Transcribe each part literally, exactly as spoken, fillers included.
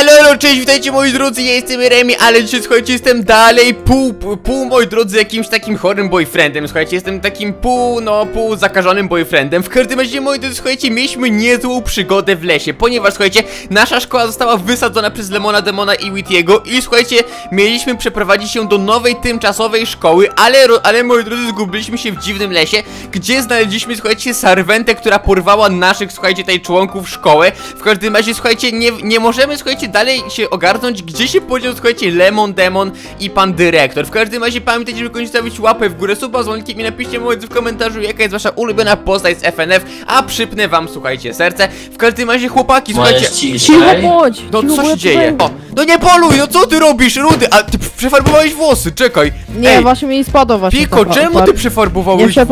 Elo, elo, cześć, witajcie moi drodzy, ja jestem Remi, ale dzisiaj, słuchajcie, jestem dalej pół, pół, pół, moi drodzy, jakimś takim chorym boyfriendem, słuchajcie, jestem takim pół, no, pół zakażonym boyfriendem. W każdym razie, moi drodzy, słuchajcie, mieliśmy niezłą przygodę w lesie, ponieważ, słuchajcie, nasza szkoła została wysadzona przez Lemona Demona i Wittiego i, słuchajcie, mieliśmy przeprowadzić się do nowej, tymczasowej szkoły, ale, ale, moi drodzy, zgubiliśmy się w dziwnym lesie, gdzie znaleźliśmy, słuchajcie, Sarventę, która porwała naszych, słuchajcie, tutaj członków szkoły. W każdym razie, słuchajcie, nie, nie możemy, słuchajcie, dalej się ogarnąć, gdzie się podział, słuchajcie, Lemon Demon i pan dyrektor. W każdym razie pamiętajcie, żeby koniecznie stawić łapę w górę, suba z dzwonkiem i napiszcie moi drodzy w komentarzu, jaka jest wasza ulubiona postać z F N F, a przypnę wam, słuchajcie, serce. W każdym razie chłopaki, słuchajcie, cicho bądź. No co się dzieje? O, no nie poluj, no co ty robisz, Rudy? A ty przefarbowałeś włosy, czekaj. Nie, właśnie mi spadło właśnie. Pico, czemu ty przefarbowałeś włosy?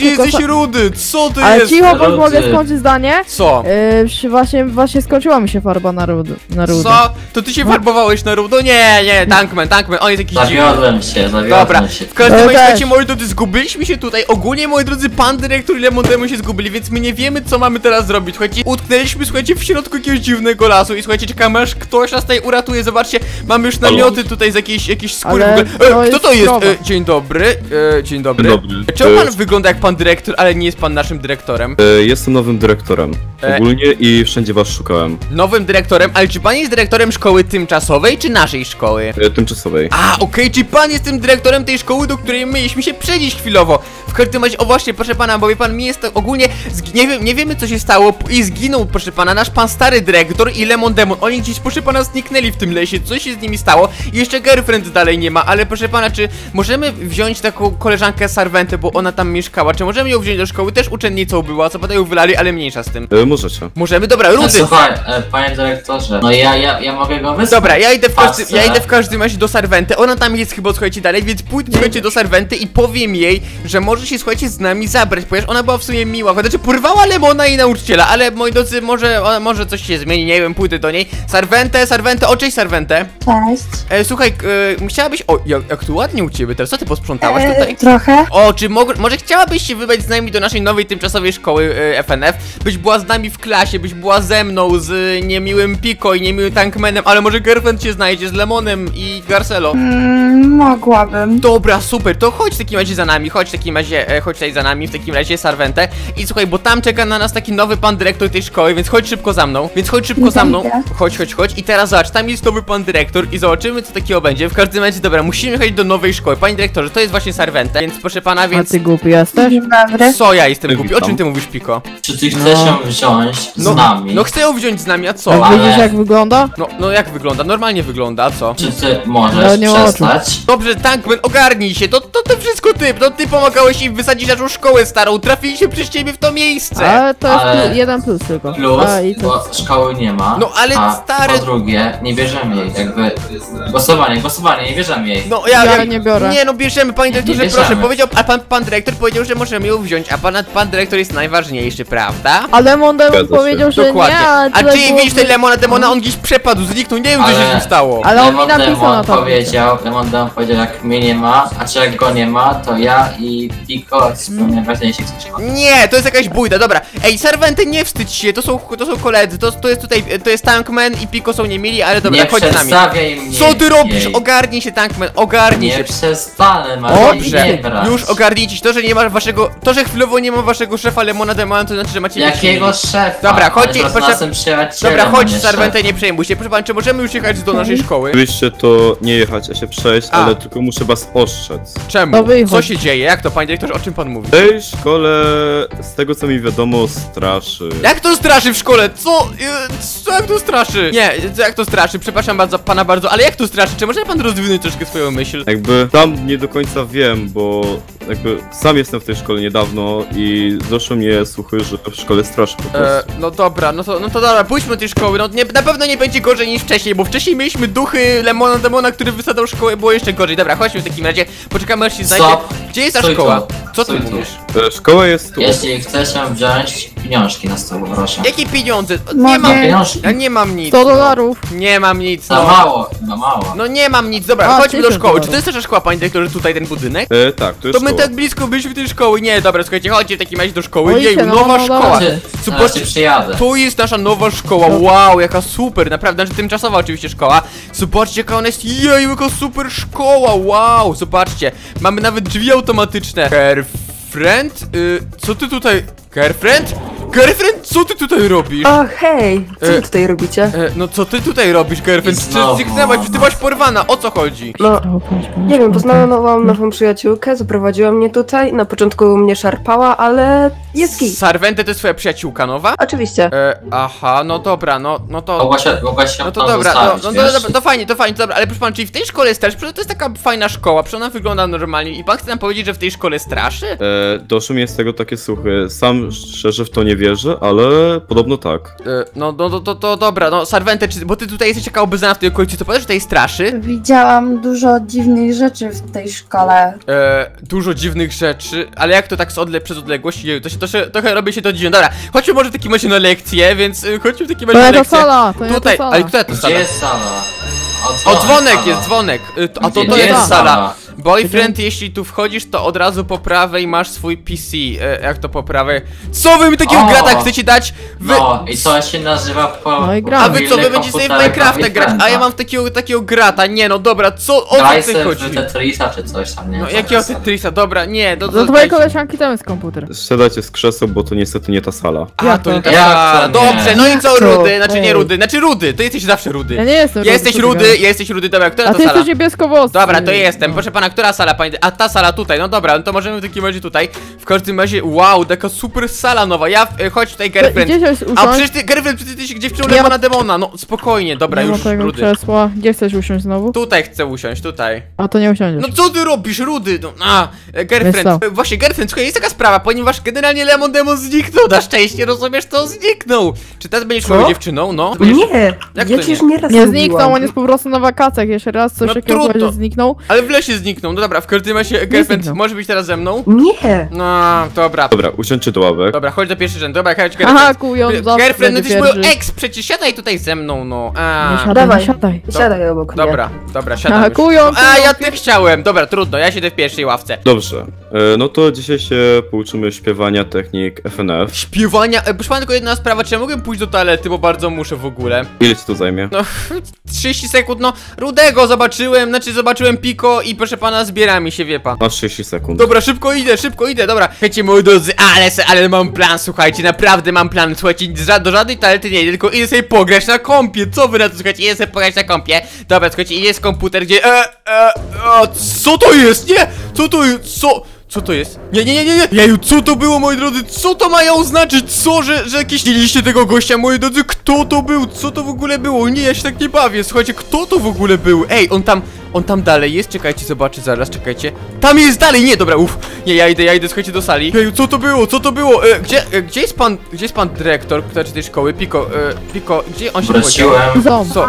Ty już jesteś Rudy, co ty jest? Cicho, bo mogę skończyć zdanie. Co? Właśnie, właśnie skończyła mi się farba na Rudy. Na co? To ty się farbowałeś na rudo? Nie, nie, Tankman, Tankman, on jest jakiś dziwny. Zawiodłem się, zawiodłem Dobra. się. W każdym razie, moi drodzy, zgubiliśmy się tutaj. Ogólnie, moi drodzy, pan dyrektor i Lemon Demon się zgubili, więc my nie wiemy, co mamy teraz zrobić. Słuchajcie, utknęliśmy, słuchajcie, w środku jakiegoś dziwnego lasu i słuchajcie, czekamy, aż ktoś nas tutaj uratuje. Zobaczcie, mamy już namioty tutaj z jakiejś, jakiejś skóry. Ale w ogóle. E, kto to jest? E, dzień dobry. E, dzień dobry. Dzień dobry. Czemu pan wygląda jak pan dyrektor, ale nie jest pan naszym dyrektorem? E, jestem nowym dyrektorem. Ogólnie e... i wszędzie was szukałem. Nowym dyrektorem, ale czy pan jest dyrektorem szkoły tymczasowej, czy naszej szkoły? E, tymczasowej. A, okej, okay, czy pan jest tym dyrektorem tej szkoły, do której mieliśmy się przenieść chwilowo? W każdym razie, o właśnie, proszę pana, bo wie pan, mi jest to ogólnie, nie, wiem, nie wiemy co się stało i zginął, proszę pana, nasz pan stary dyrektor i Lemon Demon. Oni gdzieś, proszę pana, zniknęli w tym lesie, coś się z nimi stało i jeszcze girlfriend dalej nie ma, ale proszę pana, czy możemy wziąć taką koleżankę Sarventę, bo ona tam mieszkała, czy możemy ją wziąć do szkoły? Też uczennicą była, co potem ją wylali, ale mniejsza z tym. E, możecie. Możemy? Dobra, Rudy! No, słuchaj, e, panie dyrektorze. No ja, ja, ja mogę go wysłać. Dobra, ja idę w każdym, ja idę w każdym razie do Sarventy. Ona tam jest chyba, słuchajcie, dalej, więc pójdę, słuchajcie, do Sarventy i powiem jej, że może się, słuchajcie, z nami zabrać, ponieważ ona była w sumie miła, znaczy porwała Lemona i nauczyciela, ale moi drodzy, może, ona, może coś się zmieni, nie wiem, pójdę do niej. Sarventę, Sarventę, o, cześć Sarventę. Cześć. E, słuchaj, e, chciałabyś, o, jak, jak tu ładnie u ciebie teraz, co ty posprzątałaś e, tutaj? Trochę. O, czy mo może chciałabyś się wybrać z nami do naszej nowej, tymczasowej szkoły e, F N F? Byś była z nami w klasie, byś była ze mną, z e, niemiłym Pico i nie miły Tankmanem, ale może girlfriend się znajdzie z Lemonem i Garcello. Mm, mogłabym. Dobra, super, to chodź w takim razie za nami, chodź w takim razie, e, chodź tutaj za nami, w takim razie Sarventę. I słuchaj, bo tam czeka na nas taki nowy pan dyrektor tej szkoły, więc chodź szybko za mną, więc chodź szybko nie za mną. Idę. Chodź, chodź, chodź. I teraz zobacz, tam jest nowy pan dyrektor i zobaczymy, co takiego będzie. W każdym razie, dobra, musimy chodzić do nowej szkoły. Panie dyrektorze, to jest właśnie Sarventę, więc proszę pana, więc... A ty głupi jesteś? Co, ja jestem głupi? O czym ty mówisz, Pico? Czy ty chcesz ją wziąć z no, nami? No chcę ją wziąć z nami, a co? Ale... Jak wygląda? No, no jak wygląda? Normalnie wygląda, a co? Czy ty możesz no, przestać? Dobrze, Tankman, ogarnij się, to, to, to wszystko ty, no ty pomagałeś im wysadzić naszą szkołę starą, trafiliśmy przez ciebie w to miejsce. Ale to jest ale... Plus, jeden plus tylko. Plus, a, i bo szkoły nie ma, no ale a stary... po drugie, nie bierzemy jej, jakby, głosowanie, głosowanie, nie bierzemy jej. No ja, ja, ja nie biorę. Nie no, bierzemy, panie dyrektorze, bierzemy. Proszę, powiedział, a pan, pan dyrektor powiedział, że możemy ją wziąć, a pan, pan dyrektor jest najważniejszy, prawda? A Lemon Demon powiedział, że dokładnie. Nie, a, a czy widzisz byłoby... ten Lemona Demona? On gdzieś przepadł, zniknął, nie wiem ale, co się z nim stało. Ale on mi napisał na to. Powiedział, Lemon Demon powiedział, jak mnie nie ma, a czy jak go nie ma, to ja i Pico wspomnę najważniejsze coś. Nie, to jest jakaś bójda, dobra. Ej, Sarventy, nie wstydź się, to są, to są koledzy, to, to jest tutaj, to jest Tankman i Pico są niemili, ale dobra, nie chodź z nami. Mnie, co ty robisz? Jej. Ogarnij się, Tankman, ogarnij nie się. Przestanę, ma dobrze, nie brać. Już ogarnijcie, to, że nie masz waszego, to, że chwilowo nie ma waszego szefa Lemona Demona, to znaczy, że macie... Jakiego szefa? Dobra, chodźcie, proszę... Dobra, chodź, Sarventę, nie przejmuj się. Proszę pan, czy możemy już jechać do naszej szkoły? Oczywiście to nie jechać, a się przejść, a. ale tylko muszę was ostrzec. Czemu? Co się dzieje? Jak to, panie dyrektorze, o czym pan mówi? W tej szkole, z tego co mi wiadomo, straszy. Jak to straszy w szkole? Co? Co? Jak to straszy? Nie, jak to straszy? Przepraszam bardzo, pana bardzo, ale jak to straszy? Czy może pan rozwinąć troszkę swoją myśl? Jakby tam nie do końca wiem, bo jakby sam jestem w tej szkole niedawno i doszło mnie słuchy, że w szkole straszy po prostu. E, no dobra, no to, no to dobra, pójdźmy do tej szkoły, no nie, na pewno nie będzie gorzej niż wcześniej, bo wcześniej mieliśmy duchy Lemona Demona, który wysadzał szkołę, było jeszcze gorzej. Dobra, chodźmy w takim razie, poczekamy aż się znajdzie. Gdzie jest ta szkoła? Co ty mówisz? Szkoła jest tu. Jeśli chcesz wziąć pieniążki na stołu, proszę. Jakie pieniądze? Nie mam pieniążki. Ja nie mam nic. sto dolarów. Nie mam nic. No mało, no mało. No nie mam nic, dobra, chodźmy do szkoły. Czy to jest nasza szkoła, panie dyrektorze, tutaj ten budynek? E, tak, to jest. To my tak blisko byliśmy tej szkoły. Nie, dobra, słuchajcie, chodźcie w takim razie do szkoły. Jej, nowa szkoła. Zobaczcie, to jest nasza nowa szkoła. Wow, jaka super, naprawdę, znaczy tymczasowa oczywiście szkoła. Zobaczcie, jaka ona jest. Jej, jaka super szkoła, wow, zobaczcie. Mamy nawet drzwi automatyczne. Girlfriend? Yy, co ty tutaj... Girlfriend? Girlfriend, co ty tutaj robisz? O, hej, co wy tutaj robicie? E, no co ty tutaj robisz, girlfriend? Czy zniknęłaś? Czy ty byłaś porwana? O co chodzi? No, nie wiem, poznałam nową przyjaciółkę, zaprowadziła mnie tutaj. Na początku mnie szarpała, ale jest git. Sarvente to jest twoja przyjaciółka nowa? Oczywiście. E, aha, no dobra, no, no to... Mogłaś się no to dobra, zostawić, no, no, no dobra, to fajnie, to fajnie, dobra, ale proszę pan, czyli w tej szkole straszy? To jest taka fajna szkoła, przecież ona wygląda normalnie i pan chce nam powiedzieć, że w tej szkole straszy? E, doszły mnie z tego takie suchy, sam szczerze w to nie wiem. Wierzę, ale podobno tak. E, no, no, to, to, to dobra, no Sarvente, czy, bo ty tutaj jesteś taka obeznana w tej okolicy, to powiesz, że tej straszy? Widziałam dużo dziwnych rzeczy w tej szkole. E, dużo dziwnych rzeczy, ale jak to tak z odle przez odległość? Jeju, to się, to się trochę robi się to dziwne. Dobra, chodźmy może w takim razie na lekcję, więc y, chodźmy w takim razie na lekcję. To sala, to tutaj, to sala. Ale która to sala? Gdzie jest sala? O, dzwonek jest, dzwonek. Y, to, a to, to jest sala. Boyfriend, jeśli tu wchodzisz, to od razu po prawej masz swój P C. E, jak to po prawej? Co wy mi takiego o! Grata chcecie dać? Wy... No i to się nazywa po... No i gra. A wy co, wy będziecie sobie w Minecrafta grać? A ja mam takiego, takiego grata, nie no dobra, co o co ty chodzi? Tetrisa czy coś tam, nie? No jakiego Tetrisa, dobra, nie, do, do, do, do twojej koleżanki tam jest komputer. Siadajcie z krzesła, bo to niestety nie ta sala. A, to nie ta sala, dobrze, no i co rudy, znaczy nie rudy, znaczy rudy, to jesteś zawsze rudy. Ja nie jestem rudy. Jesteś rudy, jesteś rudy, dobra, która to sala? A ty jesteś niebiesko-włosy. Dobra, to jestem, proszę pana. Która sala, pani? A ta sala tutaj, no dobra, no to możemy w takim razie tutaj. W każdym razie, wow, taka super sala nowa. Ja, e, chodź tutaj, girlfriend. A przecież ty, girlfriend, przecież ty się gdzieś wciął Lemona Demona. No spokojnie, dobra, nie już, tego rudy. Krzesła. Gdzie chcesz usiąść znowu? Tutaj chcę usiąść, tutaj. A to nie usiądziesz. No co ty robisz, rudy? No, a, girlfriend. Właśnie, girlfriend, słuchaj, jest taka sprawa, ponieważ generalnie Lemon Demon zniknął, na szczęście, rozumiesz, to zniknął. Czy teraz będziesz moją dziewczyną, no? Będziesz... Nie, jak ja to nie? Nie, nie zniknął, on jest po prostu na wakacjach, jeszcze raz coś takiego no, zniknął. Ale w lesie zniknął. No dobra, w każdym razie, girlfriend, możesz być teraz ze mną? Nie! No, dobra. Dobra, usiądźcie do ławek. Dobra, chodź do pierwszej rzędu, dobra, chodź, girlfriend. Aha, kują, girlfriend, no tyś mój ex, przecież siadaj tutaj ze mną, no. A, siadaj, dawaj, siadaj. Do, siadaj obok mnie. Dobra, dobra, siadaj. Aha, kują, no, a, ja ty chciałem, dobra, trudno, ja siedzę w pierwszej ławce. Dobrze, e, no to dzisiaj się pouczymy śpiewania technik F N F. Śpiewania? E, proszę pana, tylko jedna sprawa, czy ja mogę pójść do toalety, bo bardzo muszę w ogóle. Ile ci to zajmie? No, trzydzieści sekund, no, rudego zobaczyłem, znaczy zobaczyłem Pico i proszę pana, Pana zbiera mi się, wie pan. Na trzydzieści sekund. Dobra, szybko idę, szybko idę, dobra. Wiecie, moi drodzy, ale, ale mam plan, słuchajcie, naprawdę mam plan, słuchajcie, do żadnej talety nie idę, tylko idę sobie pograć na kompie. Co wy na to, słuchajcie, idę sobie pograć na kompie. Dobra, słuchajcie, jest komputer, gdzie... E, e, e, co to jest, nie? Co to jest, co... Co to jest? Nie, nie, nie, nie, nie! Jeju, co to było, moi drodzy? Co to mają znaczyć? Co, że, że jakieś mieliście tego gościa, moi drodzy? Kto to był? Co to w ogóle było? Nie, ja się tak nie bawię, słuchajcie, kto to w ogóle był? Ej, on tam, on tam dalej jest, czekajcie, zobaczę zaraz, czekajcie. Tam jest dalej, nie, dobra, uff. Nie, ja idę, ja idę, słuchajcie, do sali. Jeju, co to było? Co to było? E, gdzie, e, gdzie jest pan, gdzie jest pan dyrektor, czy tej szkoły? Pico, e, Pico, gdzie on się podział?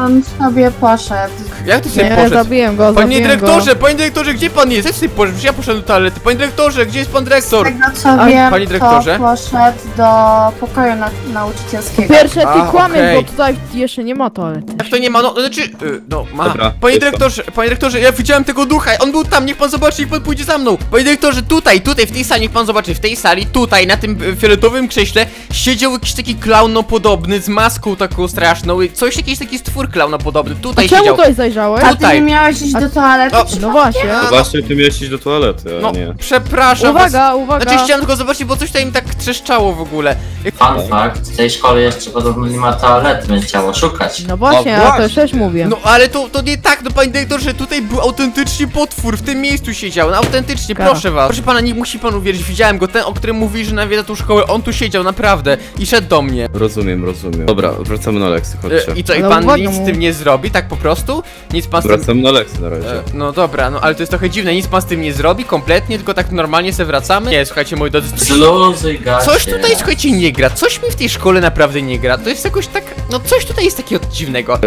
On sobie poszedł. Jak ty sobie poszedł? Zabiłem go, zabiłem panie dyrektorze, go. Panie dyrektorze, gdzie pan jest? Ja sobie poszedł, ja poszedłem do toalety, panie dyrektorze. Dyrektorze, gdzie jest pan dyrektor? Z tego co wiem, pani dyrektorze? To poszedł do pokoju na, nauczycielskiego. Pierwsze ty kłamiesz, okay. Bo tutaj jeszcze nie ma toalety. Jak to nie ma, no znaczy, yy, no ma. Dobra, panie dyrektorze, to. Panie dyrektorze, ja widziałem tego ducha, on był tam, niech pan zobaczy, niech pan pójdzie za mną. Panie dyrektorze, tutaj, tutaj, w tej sali, niech pan zobaczy, w tej sali, tutaj, na tym fioletowym krześle siedział jakiś taki klauno podobny, z maską taką straszną i coś, jakiś taki stwór klauno podobny, tutaj a siedział. Czemu tutaj zajrzałeś? A ty nie miałeś iść do toalety? No, no właśnie. No właśnie, ty miałeś iść do toalety, a no, nie. Przepraszam. Uwaga, was... uwaga. Znaczy chciałem tylko zobaczyć, bo coś tutaj mi tak trzeszczało w ogóle. Fun fact, w tej szkole jeszcze podobno nie ma toalety, będzie chciało szukać. No właśnie, ja też też mówię. No ale to, to nie tak, no panie dyrektorze, tutaj był autentycznie potwór, w tym miejscu siedział, no autentycznie, Kara. Proszę was. Proszę pana, nie musi pan uwierzyć, widziałem go, ten, o którym mówi, że nawiedza tą szkołę, on tu siedział, naprawdę, i szedł do mnie. Rozumiem, rozumiem. Dobra, wracamy na lekcję, chodźcie. I co, i pan no, nic z tym nie zrobi, tak po prostu? nic pan z tym... Wracam na Leksy na razie. E, no dobra, no ale to jest trochę dziwne, nic pan z tym nie zrobi kompletnie, tylko tak normalnie se wracamy. Nie, słuchajcie, moi drodzy... Coś tutaj, słuchajcie, nie gra, coś mi w tej szkole naprawdę nie gra, to jest jakoś tak... No coś tutaj jest takiego dziwnego. Eee,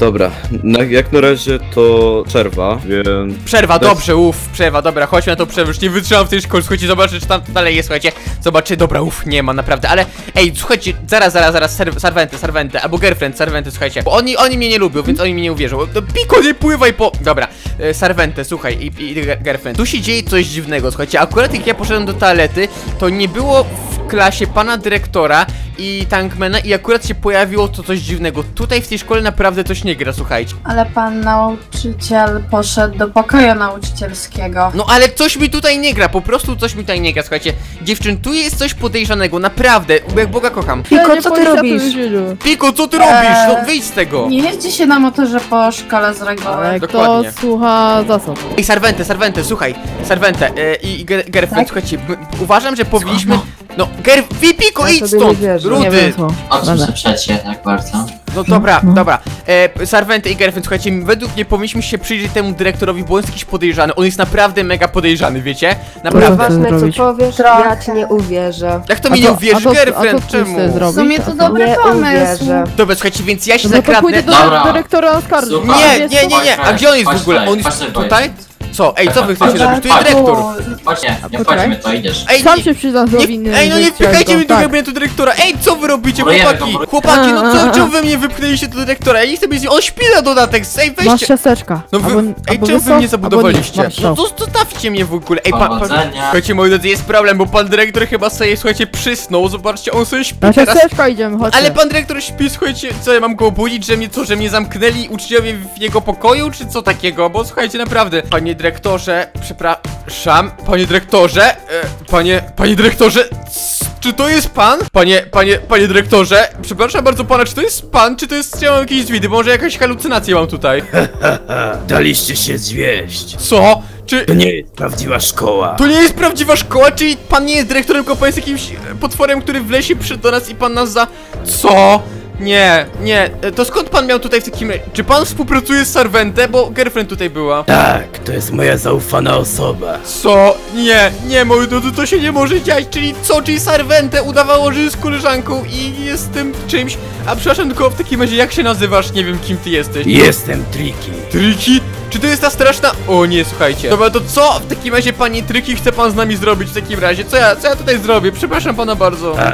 dobra, na, jak na razie to przerwa, więc... Przerwa, to dobrze, jest... uff, przerwa, dobra, chodźmy na tą przerwę, już nie wytrzymam w tej szkole, słuchajcie, zobaczę, czy tam dalej jest, słuchajcie. Zobaczcie, dobra, uff, nie ma, naprawdę, ale... Ej, słuchajcie, zaraz, zaraz, zaraz, Sarvente, Sarvente, albo girlfriend, Sarvente, słuchajcie, bo oni, oni mnie nie lubią, więc oni mnie nie uwierzą. Pico, nie pływaj po... Dobra, e, Sarvente, słuchaj, i, i girlfriend. Tu się dzieje coś dziwnego, słuchajcie, akurat jak ja poszedłem do toalety, to nie było w klasie pana dyrektora i Tankmana i akurat się pojawiło to coś dziwnego. Tutaj w tej szkole naprawdę coś nie gra, słuchajcie. Ale pan nauczyciel poszedł do pokoju nauczycielskiego. No ale coś mi tutaj nie gra, po prostu coś mi tutaj nie gra, słuchajcie. Dziewczyn, tu jest coś podejrzanego, naprawdę, jak Boga kocham. Pico, co ty robisz? Pico, co ty robisz? No wyjdź z tego. Nie jeździ się na motorze po szkole z reguły. Kto słucha zasad. Ej, Sarvente, Sarvente, słuchaj, Sarvente i yy, girlfriend, słuchajcie, uważam, że powinniśmy... No, Ger... Pico, idź stąd! Rudy! Odrzuć się tak bardzo. No dobra, no. dobra. E, Sarvente i Gerfen, słuchajcie, według mnie powinniśmy się przyjrzeć temu dyrektorowi, bo on jest jakiś podejrzany. On jest naprawdę mega podejrzany, wiecie? Naprawdę. Ważne co robić. Powiesz, Trochę. ja ci nie uwierzę. Jak to mi nie uwierzy, Gerfen? Czemu? W sumie to dobry pomysł. Dobra, słuchajcie, więc ja się no zakradnę. Do dobra. dyrektora oskarży. Nie, nie, nie, nie. A gdzie on jest w ogóle? On jest tutaj? Co? Ej, co wy chcecie robić? Tu jest dyrektor! Chodź, nie, nie wchodźmy, to idziesz. Ej, sam się przyda do winy. Ej, no nie wpychajcie mnie do gabinetu dyrektora! Ej, co wy robicie, chłopaki? Chłopaki, no co, czemu wy mnie wypchnęliście do dyrektora? Ja nie chcę być... On śpi na dodatek, ej, weźcie! Masz siaseczka. No wy... Ej, czemu wy mnie zabudowaliście? No to zostawcie mnie w ogóle! Ej, pan... Słuchajcie, moi drodzy, jest problem, bo pan dyrektor chyba sobie, słuchajcie, przysnął, zobaczcie, on sobie śpi teraz. Na siaseczka idziemy, chodźcie. Ale pan dyrektor śpi, słuchajcie, co, ja mam go obudzić, że mnie, co, że mnie zamknęli uczniowie w jego pokoju, czy co takiego? Bo słuchajcie, naprawdę, panie dyrektorze, przepraszam, panie dyrektorze, e, panie, panie dyrektorze, czy to jest pan? Panie, panie, panie dyrektorze, przepraszam bardzo pana, czy to jest pan, czy to jest, czy ja mam jakieś zwidy, może jakaś halucynację mam tutaj? Daliście się zwieść. Co? Czy... To nie jest prawdziwa szkoła. To nie jest prawdziwa szkoła, czyli pan nie jest dyrektorem, tylko pan jest jakimś potworem, który w lesie przyszedł do nas i pan nas za... Co? Nie, nie, to skąd pan miał tutaj w takim... Czy pan współpracuje z Sarvente, bo girlfriend tutaj była? Tak, to jest moja zaufana osoba. Co? Nie, nie, moi drodzy, to się nie może dziać, czyli co, czyli Sarvente udawało, że jest koleżanką i jest tym czymś. A przepraszam, tylko w takim razie jak się nazywasz, nie wiem kim ty jesteś. Jestem Tricky. Tricky? Czy to jest ta straszna... O nie, słuchajcie. Dobra, to co w takim razie, panie Tricky, chce pan z nami zrobić w takim razie? Co ja, co ja tutaj zrobię? Przepraszam pana bardzo. A,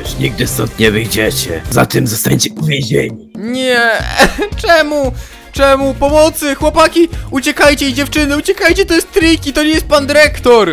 już nigdy stąd nie wyjdziecie. Zatem zostańcie uwięzieni. Nie, czemu? Czemu? Pomocy! Chłopaki! Uciekajcie i dziewczyny! Uciekajcie! To jest Tricky! To nie jest pan dyrektor!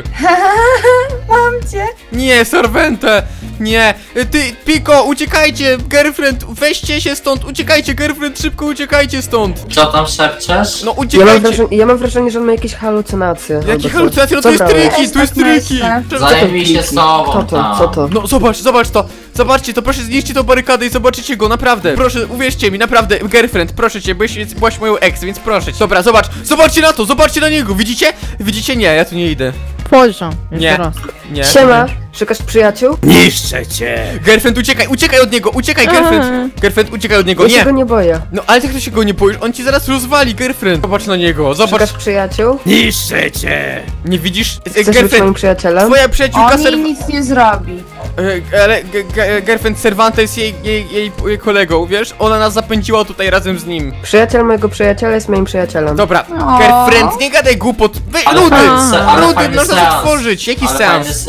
Mam cię! Nie, Sarvente! Nie! Ty, Pico! Uciekajcie! Girlfriend! Weźcie się stąd! Uciekajcie! Girlfriend! Szybko uciekajcie stąd! Co tam szepczesz? No uciekajcie! Ja mam wrażenie, ja mam wrażenie że on ma jakieś halucynacje. Jakie halucynacje? No to jest Tricky! To jest Tricky! Zajmij się sobą! Co to? Co to? No zobacz, zobacz to! Zobaczcie to, proszę znieście tą barykadę i zobaczycie go, naprawdę. Proszę, uwierzcie mi, naprawdę, girlfriend, proszę cię, byś, byłaś moją ex, więc proszę cię. Dobra, zobacz, zobaczcie na to, zobaczcie na niego, widzicie? Widzicie? Nie, ja tu nie idę. Pojeżdżam, nie, raz. nie. Siema, szukasz przyjaciół? Niszczę cię. Girlfriend, uciekaj, uciekaj od niego, uciekaj, girlfriend. Aha. Girlfriend, uciekaj od niego, ja nie. Ja się go nie boję. No, ale jak ty się go nie boisz, on ci zaraz rozwali, girlfriend. Zobacz na niego, zobacz. Szukasz przyjaciół? Niszczę cię. Nie widzisz? Chcesz girlfriend, być moim przyjacielem? Twoja przyjaciółka ser... nic nie zrobi. Ale girlfriend Sarvente jest jej, jej, jej, jej kolegą, wiesz? Ona nas zapędziła tutaj razem z nim. Przyjaciel mojego przyjaciela jest moim przyjacielem. Dobra, o. Girlfriend, nie gadaj głupot. Wy, Ludy, Ludy, można otworzyć. Jaki sens?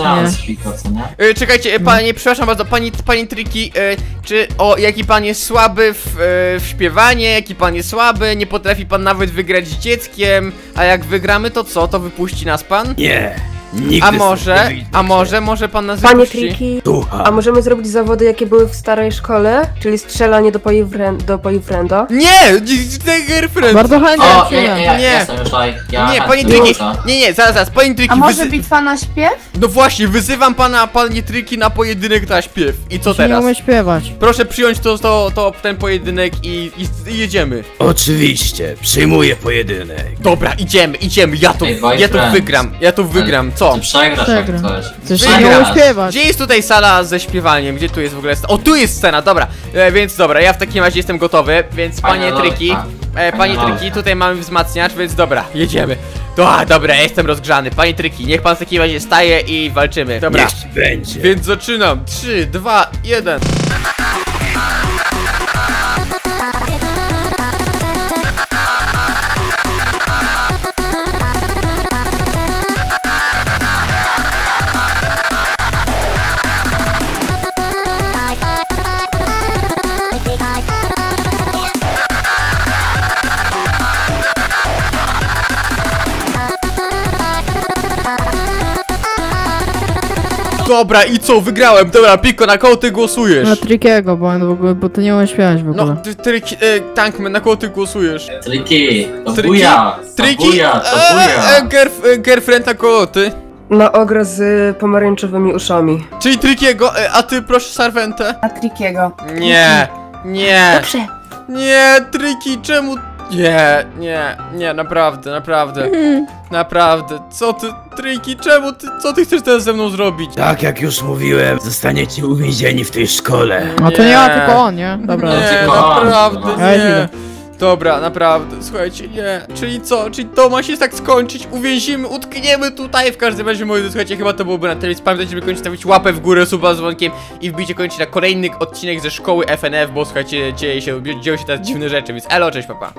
E, czekajcie, panie, przepraszam bardzo, pani, pani Tricky, e, czy, o, jaki pan jest słaby w, e, w śpiewanie, jaki pan jest słaby, nie potrafi pan nawet wygrać z dzieckiem, a jak wygramy, to co, to wypuści nas pan? Nie. Nigdy a może, a może, może pan nas Panie Tricky, a możemy zrobić zawody, jakie były w starej szkole? Czyli strzelanie do boyfrienda? Nie! Girlfriend! Bardzo chętnie! Nie, nie, nie, nie, panie Tricky, nie, nie, zaraz, zaraz, panie Tricky. A może bitwa na śpiew? No właśnie, wyzywam pana, panie Tricky, na pojedynek na śpiew. I co teraz? Nie umiem śpiewać. Proszę przyjąć to, to, to ten pojedynek i, i, i jedziemy. Oczywiście, przyjmuję pojedynek. Dobra, idziemy, idziemy, ja to, ja to wygram, ja to wygram. co? Ty przegrasz, przegram. Jak coś. Ty się nie uśpiewasz. Gdzie jest tutaj sala ze śpiewaniem? Gdzie tu jest w ogóle scena? O, tu jest scena, dobra. E, więc dobra, ja w takim razie jestem gotowy, więc panie, panie Tricky, tak. e, Panie Tricky, tutaj mamy wzmacniacz, więc dobra, jedziemy. To, dobra, jestem rozgrzany. Panie Tricky, niech pan w takim razie staje i walczymy. Dobra, niech będzie. Więc zaczynam. trzy, dwa, jeden. Dobra, i co? Wygrałem! Dobra, Pico, na koło ty głosujesz? Na Trickiego, bo on w ogóle, bo ty nie umiesz śpiewać w ogóle. No, ty, Tricky, e, Tankman, na koło ty głosujesz? Tricky, to Tricky, buja, Tricky, to buja, to buja. E, e, girf, e, girlfriend, na koło ty? Na ogro z y, pomarańczowymi uszami. Czyli Trickiego, e, a ty proszę Sarvente? Na Trickiego. Nie, nie. Dobrze. Nie, Tricky, czemu? Nie, nie, nie, naprawdę, naprawdę. Mm. Naprawdę, co ty, Tricky, czemu ty, co ty chcesz teraz ze mną zrobić? Tak jak już mówiłem, zostaniecie uwięzieni w tej szkole. No to nie ja, tylko on, nie? Dobra. Nie, naprawdę, nie. Dobra, naprawdę, słuchajcie, nie. Czyli co, czyli to ma się tak skończyć, uwięzimy, utkniemy tutaj. W każdym razie, moi drodzy, słuchajcie, chyba to byłoby na tyle. Pamiętajcie, żeby koniecznie stawić łapę w górę, suba z dzwonkiem i wbijcie koniecznie na kolejny odcinek ze szkoły F N F, bo słuchajcie, dzieje się, dzieją się teraz dziwne rzeczy, więc elo, cześć, papa.